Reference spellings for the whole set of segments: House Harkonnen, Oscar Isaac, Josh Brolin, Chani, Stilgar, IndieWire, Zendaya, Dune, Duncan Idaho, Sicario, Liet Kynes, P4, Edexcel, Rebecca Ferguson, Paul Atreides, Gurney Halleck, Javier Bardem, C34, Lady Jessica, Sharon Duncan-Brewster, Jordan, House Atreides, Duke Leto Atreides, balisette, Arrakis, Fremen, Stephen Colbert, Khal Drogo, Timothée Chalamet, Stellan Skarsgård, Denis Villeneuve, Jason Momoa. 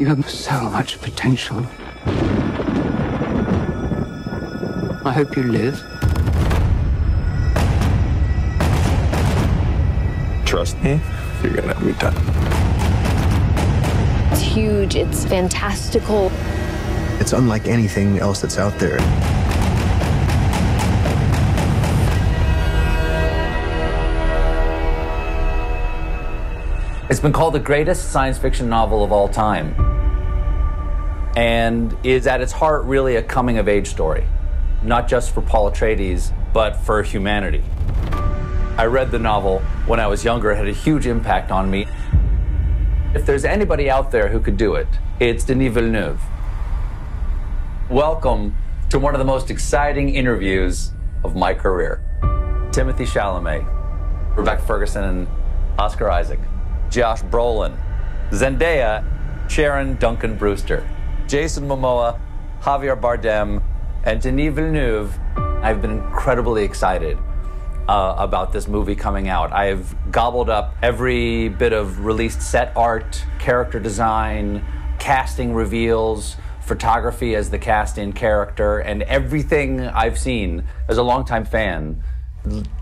You have so much potential. I hope you live. Trust me, you're gonna have a good time. It's huge, it's fantastical. It's unlike anything else that's out there. It's been called the greatest science fiction novel of all time, and is at its heart really a coming-of-age story, not just for Paul Atreides, but for humanity. I read the novel when I was younger. It had a huge impact on me. If there's anybody out there who could do it, it's Denis Villeneuve. Welcome to one of the most exciting interviews of my career. Timothée Chalamet, Rebecca Ferguson, and Oscar Isaac. Josh Brolin, Zendaya, Sharon Duncan-Brewster, Jason Momoa, Javier Bardem, and Denis Villeneuve. I've been incredibly excited about this movie coming out. I've gobbled up every bit of released set art, character design, casting reveals, photography as the cast in character, and everything I've seen as a longtime fan.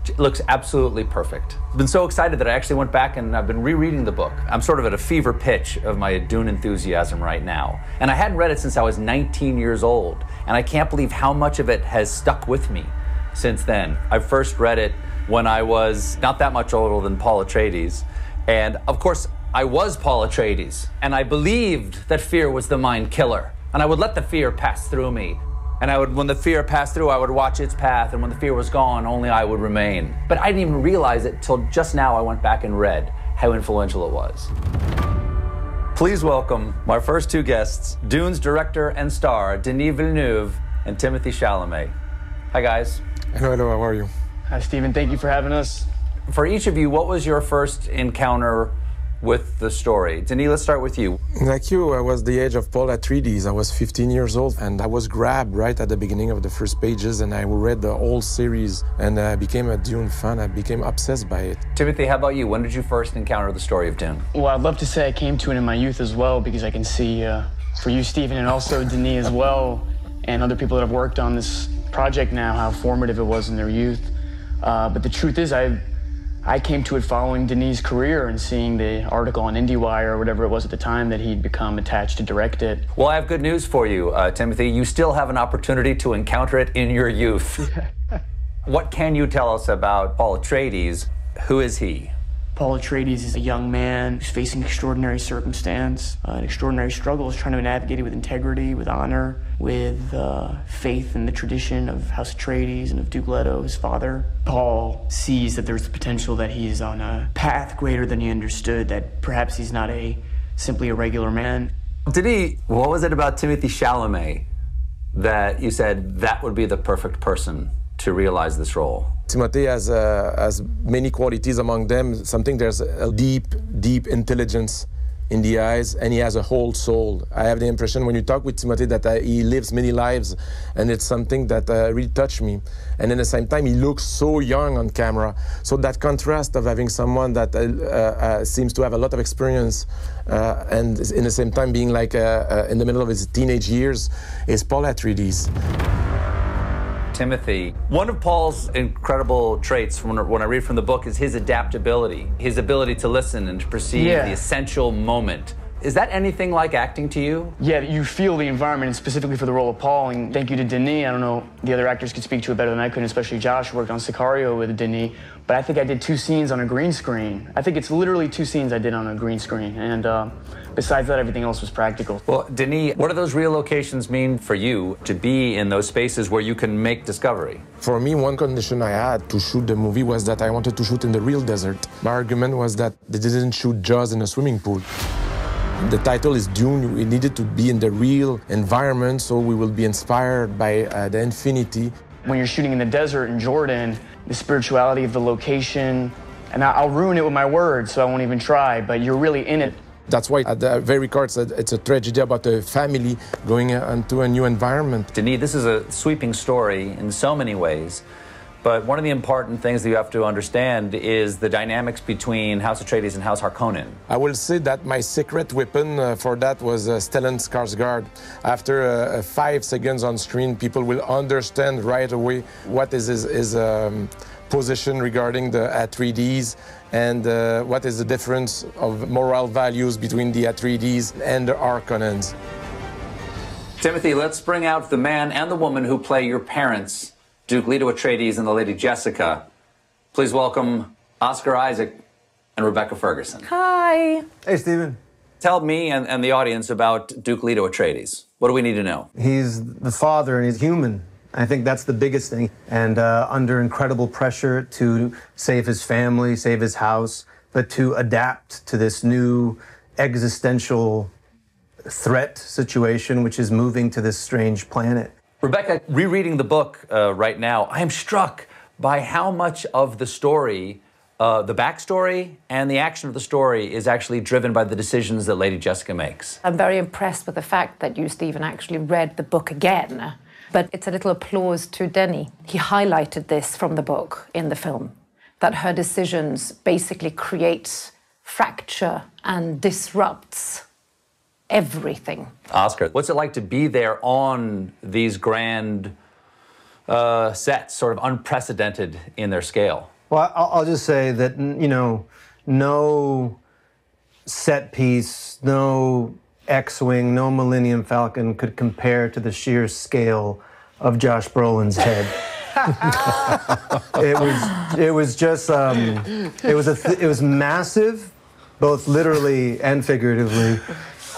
It looks absolutely perfect. I've been so excited that I actually went back and I've been rereading the book. I'm sort of at a fever pitch of my Dune enthusiasm right now. And I hadn't read it since I was 19 years old. And I can't believe how much of it has stuck with me since then. I first read it when I was not that much older than Paul Atreides. And of course, I was Paul Atreides. And I believed that fear was the mind killer. And I would let the fear pass through me. And I would, when the fear passed through, I would watch its path, and when the fear was gone, only I would remain. But I didn't even realize it till just now I went back and read how influential it was. Please welcome my first two guests, Dune's director and star, Denis Villeneuve and Timothée Chalamet. Hi, guys. Hello, hello, how are you? Hi, Stephen, thank you for having us. For each of you, what was your first encounter with the story? Denis, let's start with you. Like you, I was the age of Paul Atreides. I was 15 years old, and I was grabbed right at the beginning of the first pages, and I read the whole series, and I became a Dune fan. I became obsessed by it. Timothée, how about you? When did you first encounter the story of Dune? Well, I'd love to say I came to it in my youth as well, because I can see, for you, Stephen, and also Denis as well, and other people that have worked on this project now, how formative it was in their youth. But the truth is, I came to it following Denis' career and seeing the article on IndieWire or whatever it was at the time that he'd become attached to direct it. Well, I have good news for you, Timothée. You still have an opportunity to encounter it in your youth. What can you tell us about Paul Atreides? Who is he? Paul Atreides is a young man who's facing extraordinary circumstance, an extraordinary struggle, is trying to navigate it with integrity, with honor, with faith in the tradition of House Atreides and of Duke Leto, his father. Paul sees that there's the potential that he is on a path greater than he understood, that perhaps he's not simply a regular man. Denis, what was it about Timothée Chalamet that you said that would be the perfect person to realize this role? Timothée has many qualities, among them there's a deep intelligence in the eyes, and he has a whole soul. I have the impression when you talk with Timothée that he lives many lives, and it's something that really touched me. And at the same time, he looks so young on camera. So that contrast of having someone that seems to have a lot of experience and in the same time being like in the middle of his teenage years is Paul Atreides. Timothée. One of Paul's incredible traits from when I read from the book is his adaptability, his ability to listen and to perceive the essential moment. Is that anything like acting to you? Yeah, you feel the environment, and specifically for the role of Paul, and thank you to Denis. I don't know, the other actors could speak to it better than I could, especially Josh, who worked on Sicario with Denis, but I think I did two scenes on a green screen. I think it's literally two scenes I did on a green screen, and besides that, everything else was practical. Well, Denis, what do those relocations mean for you to be in those spaces where you can make discovery? For me, one condition I had to shoot the movie was that I wanted to shoot in the real desert. My argument was that they didn't shoot Jaws in a swimming pool. The title is Dune. We needed to be in the real environment, so we will be inspired by the infinity. When you're shooting in the desert in Jordan, the spirituality of the location, and I'll ruin it with my words, so I won't even try, but you're really in it. That's why at the very core, it's a tragedy about a family going into a new environment. Denis, this is a sweeping story in so many ways, But one of the important things that you have to understand is the dynamics between House Atreides and House Harkonnen. I will say that my secret weapon for that was Stellan Skarsgård. After 5 seconds on screen, people will understand right away what is his position regarding the Atreides and what is the difference of moral values between the Atreides and the Harkonnens. Timothy, let's bring out the man and the woman who play your parents, Duke Leto Atreides and the Lady Jessica. Please welcome Oscar Isaac and Rebecca Ferguson. Hi. Hey, Stephen. Tell me and the audience about Duke Leto Atreides. What do we need to know? He's the father and he's human. I think that's the biggest thing. And under incredible pressure to save his family, save his house, but to adapt to this new existential threat situation, which is moving to this strange planet. Rebecca, rereading the book right now, I am struck by how much of the story, the backstory and the action of the story is actually driven by the decisions that Lady Jessica makes. I'm very impressed with the fact that you, Stephen, actually read the book again. But it's a little applause to Denis. He highlighted this from the book in the film, that her decisions basically create fracture and disrupts everything. Oscar, what's it like to be there on these grand sets, sort of unprecedented in their scale? Well, I'll just say that, you know, no set piece, no X-Wing, no Millennium Falcon could compare to the sheer scale of Josh Brolin's head. It was just, it was massive, both literally and figuratively.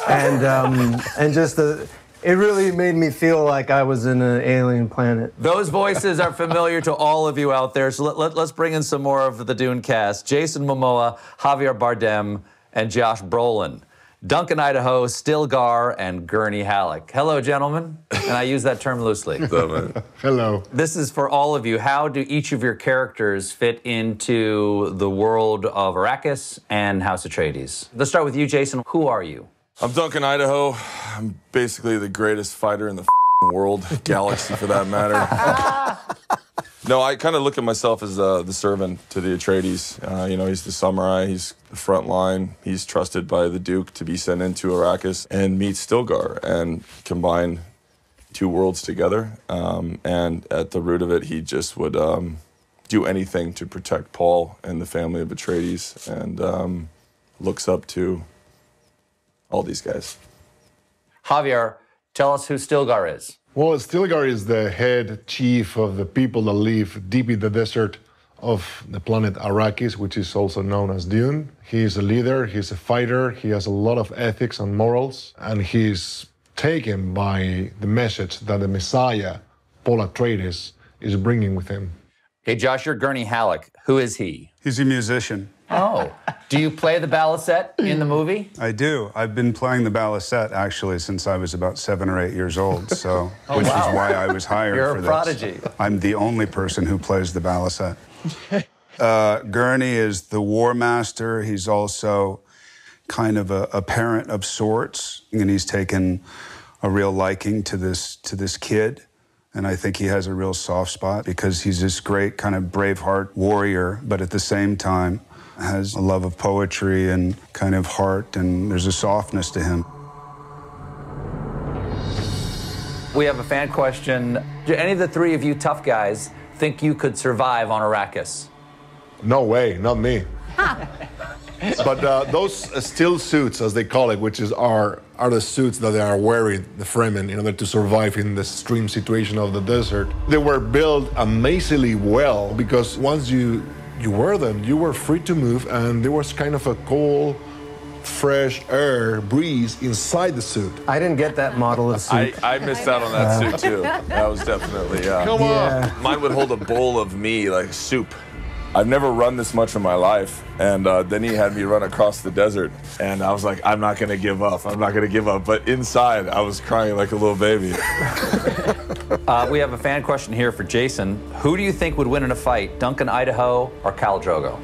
And just it really made me feel like I was in an alien planet. Those voices are familiar to all of you out there, so let's bring in some more of the Dune cast. Jason Momoa, Javier Bardem, and Josh Brolin. Duncan Idaho, Stilgar, and Gurney Halleck. Hello, gentlemen. And I use that term loosely. Hello. This is for all of you. How do each of your characters fit into the world of Arrakis and House Atreides? Let's start with you, Jason. Who are you? I'm Duncan Idaho. I'm basically the greatest fighter in the world, galaxy for that matter. No, I kind of look at myself as the servant to the Atreides. You know, he's the samurai, he's the front line, he's trusted by the Duke to be sent into Arrakis and meet Stilgar and combine two worlds together. And at the root of it, he just would do anything to protect Paul and the family of Atreides, and looks up to all these guys. Javier, tell us who Stilgar is. Well, Stilgar is the head chief of the people that live deep in the desert of the planet Arrakis, which is also known as Dune. He is a leader, he's a fighter, he has a lot of ethics and morals, and he's taken by the message that the Messiah, Paul Atreides, is bringing with him. Hey, Josh, you're Gurney Halleck. Who is he? He's a musician. Oh. Do you play the balisette in the movie? I do. I've been playing the balisette, actually, since I was about 7 or 8 years old, so, oh, which wow. is why I was hired You're for this. You're a prodigy. I'm the only person who plays the balisette. Gurney is the war master. He's also kind of a parent of sorts, and he's taken a real liking to this kid. And I think he has a real soft spot because he's this great kind of braveheart warrior, but at the same time, has a love of poetry and kind of heart, and there's a softness to him. We have a fan question. Do any of the three of you tough guys think you could survive on Arrakis? No way, not me. But those still suits, as they call it, which is are the suits that they are wearing, the Fremen, in order to survive in the extreme situation of the desert. They were built amazingly well, because once you wear them, you were free to move, and there was kind of a cool, fresh air breeze inside the suit. I didn't get that model of suit. I missed out on that suit, too. That was definitely, Come on! Mine would hold a bowl of me, like soup. I've never run this much in my life, and then he had me run across the desert, and I was like, I'm not gonna give up, I'm not gonna give up. But inside, I was crying like a little baby. We have a fan question here for Jason. Who do you think would win in a fight, Duncan Idaho or Khal Drogo?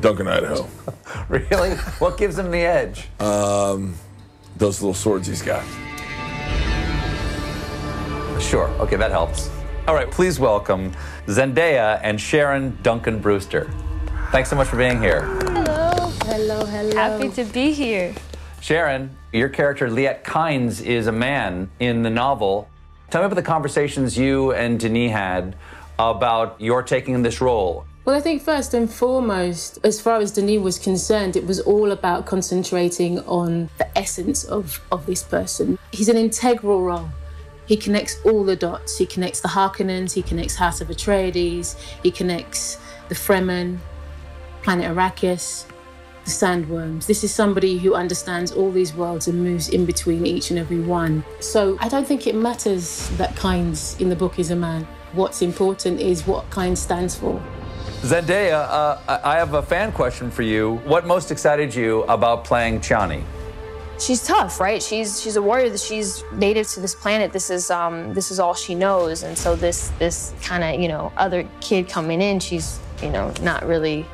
Duncan Idaho. Really? What gives him the edge? Those little swords he's got. Sure, okay, that helps. All right, please welcome Zendaya and Sharon Duncan-Brewster. Thanks so much for being here. Hello, hello, hello. Happy to be here. Sharon, your character Liet Kynes is a man in the novel. Tell me about the conversations you and Denis had about your taking this role. Well, I think first and foremost, as far as Denis was concerned, it was all about concentrating on the essence of this person. He's an integral role. He connects all the dots. He connects the Harkonnens, he connects House of Atreides, he connects the Fremen, planet Arrakis, the sandworms. This is somebody who understands all these worlds and moves in between each and every one. So I don't think it matters that Kynes in the book is a man. What's important is what Kynes stands for. Zendaya, I have a fan question for you. What most excited you about playing Chani? She's tough, right? She's a warrior. She's native to this planet. This is all she knows, and so this kind of other kid coming in, she's not really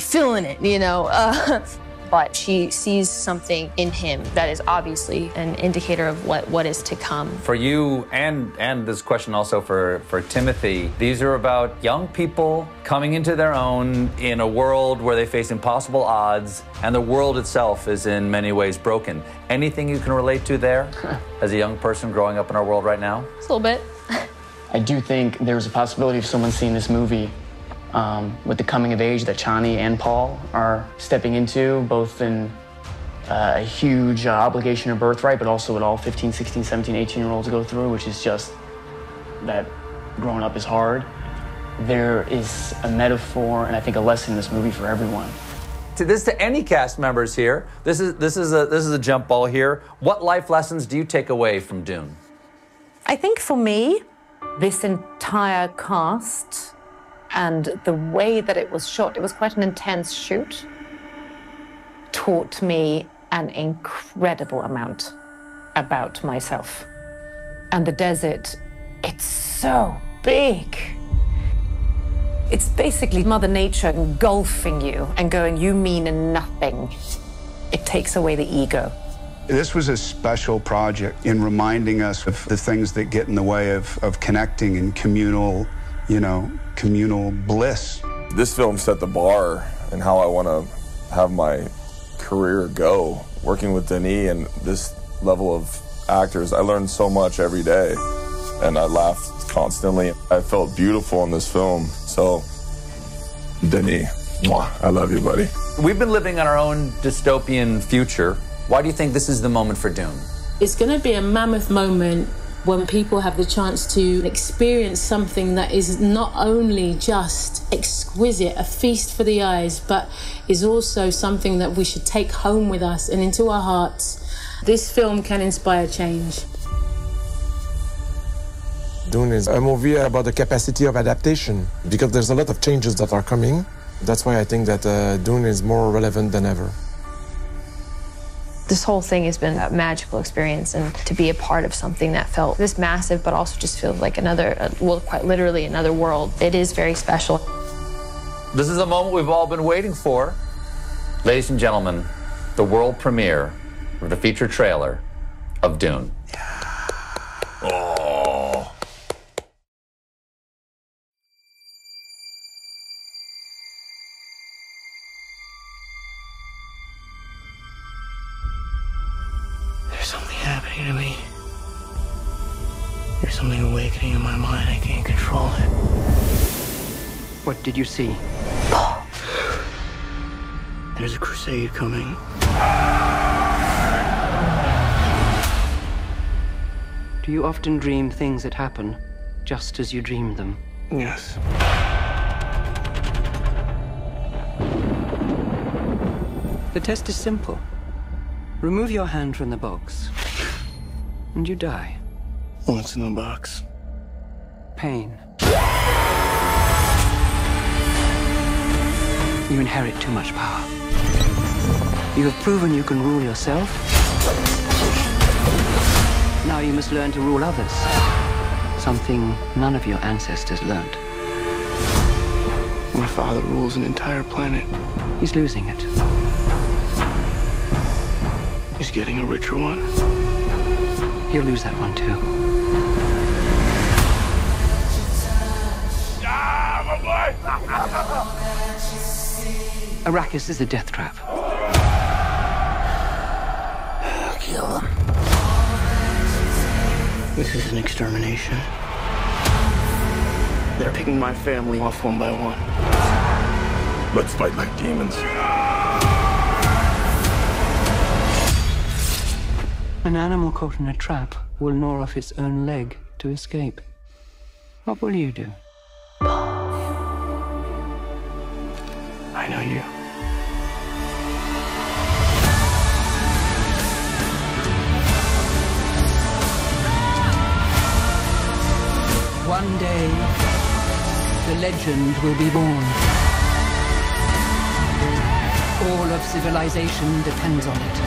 feeling it, but she sees something in him that is obviously an indicator of what is to come. For you, and this question also for Timothy, these are about young people coming into their own in a world where they face impossible odds, and the world itself is in many ways broken. Anything you can relate to there as a young person growing up in our world right now? Just a little bit. I do think there's a possibility of someone seeing this movie with the coming of age that Chani and Paul are stepping into, both in a huge obligation or birthright, but also what all 15, 16, 17, 18-year-olds go through, which is just that growing up is hard. There is a metaphor and I think a lesson in this movie for everyone. To any cast members here, this is a jump ball here. What life lessons do you take away from Dune? I think for me, this entire cast and the way that it was shot, it was quite an intense shoot, taught me an incredible amount about myself. And the desert, it's so big. It's basically Mother Nature engulfing you and going, you mean nothing. It takes away the ego. This was a special project in reminding us of the things that get in the way of connecting in communal, communal bliss. This film set the bar and how I want to have my career go. Working with Denis and this level of actors, I learned so much every day, and I laughed constantly. I felt beautiful in this film. So, Denis, mwah, I love you, buddy. We've been living in our own dystopian future. Why do you think this is the moment for Dune? It's going to be a mammoth moment when people have the chance to experience something that is not only just exquisite, a feast for the eyes, but is also something that we should take home with us and into our hearts. This film can inspire change. Dune is a movie about the capacity of adaptation, because there's a lot of changes that are coming. That's why I think that Dune is more relevant than ever. This whole thing has been a magical experience, and to be a part of something that felt this massive, but also just feels like another, well, quite literally another world. It is very special. This is a moment we've all been waiting for. Ladies and gentlemen, the world premiere of the feature trailer of Dune. Yeah. Oh. To me. There's something awakening in my mind. I can't control it. What did you see? Paul. There's a crusade coming. Do you often dream things that happen just as you dream them? Yes. The test is simple. Remove your hand from the box. And you die. What's in the box? Pain. You inherit too much power. You have proven you can rule yourself. Now you must learn to rule others. Something none of your ancestors learned. My father rules an entire planet. He's losing it. He's getting a richer one. You'll lose that one, too. Arrakis is a death trap. Kill them. This is an extermination. They're picking my family off one by one. Let's fight like demons. An animal caught in a trap will gnaw off its own leg to escape. What will you do? I know you. One day, the legend will be born. All of civilization depends on it.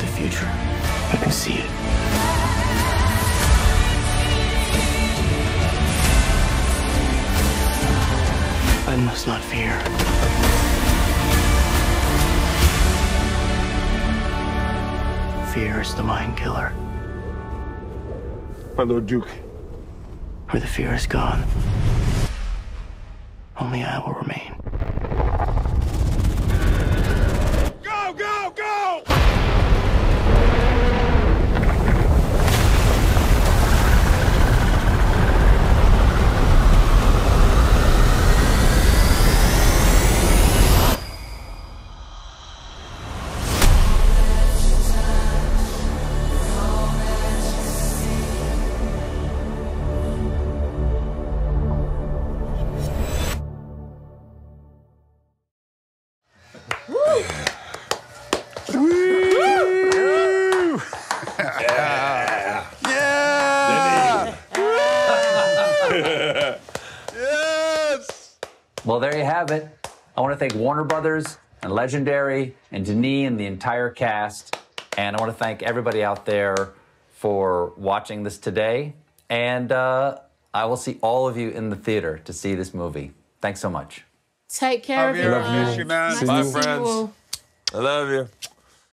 The future, I can see it. I must not fear. Fear is the mind killer. My Lord Duke. Where the fear is gone, only I will remain. Go, go, go! Well, there you have it. I want to thank Warner Brothers and Legendary and Denis and the entire cast. And I want to thank everybody out there for watching this today. And I will see all of you in the theater to see this movie. Thanks so much. Take care, everyone. I love you. I love you, man. Bye, friends. I love you.